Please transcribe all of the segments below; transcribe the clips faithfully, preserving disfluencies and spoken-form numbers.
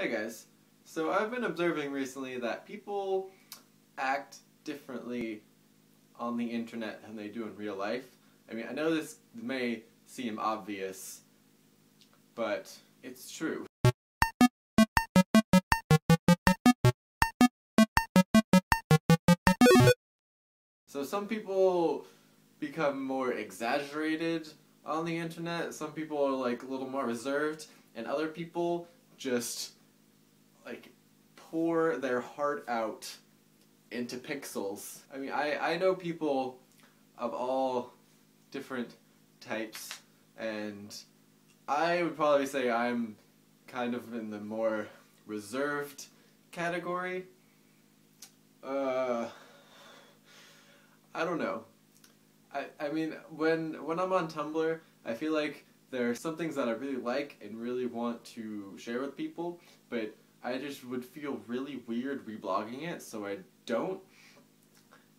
Hey guys, so I've been observing recently that people act differently on the internet than they do in real life. I mean, I know this may seem obvious, but it's true. So some people become more exaggerated on the internet, some people are like a little more reserved, and other people just like pour their heart out into pixels. I mean, I, I know people of all different types, and I would probably say I'm kind of in the more reserved category. Uh, I don't know. I, I mean, when, when I'm on Tumblr, I feel like there are some things that I really like and really want to share with people, but I just would feel really weird reblogging it, so I don't.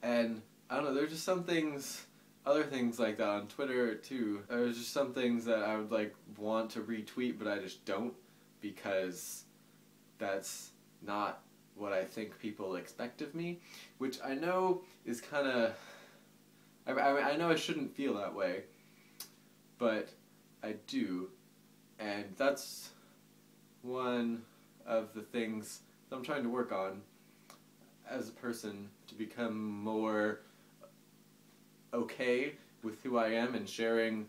And, I don't know, there's just some things, other things like that on Twitter too. There's just some things that I would like want to retweet, but I just don't, because that's not what I think people expect of me, which I know is kind of, I, I, I know I shouldn't feel that way, but I do, and that's one of the things that I'm trying to work on as a person, to become more okay with who I am and sharing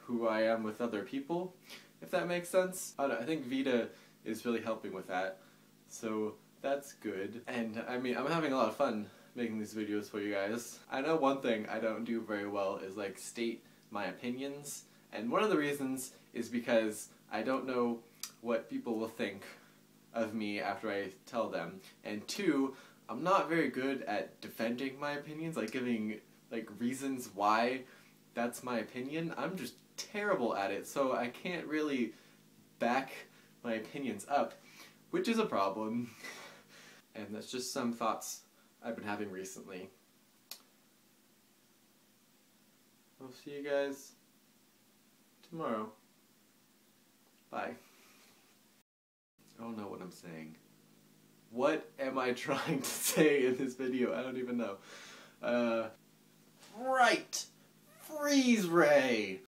who I am with other people, if that makes sense. I, don't, I think Vita is really helping with that, so that's good. And I mean, I'm having a lot of fun making these videos for you guys. I know one thing I don't do very well is like state my opinions. And one of the reasons is because I don't know what people will think of me after I tell them. And two, I'm not very good at defending my opinions, like giving like reasons why that's my opinion. I'm just terrible at it, so I can't really back my opinions up, which is a problem. And that's just some thoughts I've been having recently. I'll see you guys tomorrow. Bye. I don't know what I'm saying. What am I trying to say in this video? I don't even know. Uh, right! Freeze Ray!